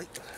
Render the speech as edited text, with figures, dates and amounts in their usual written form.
Like that.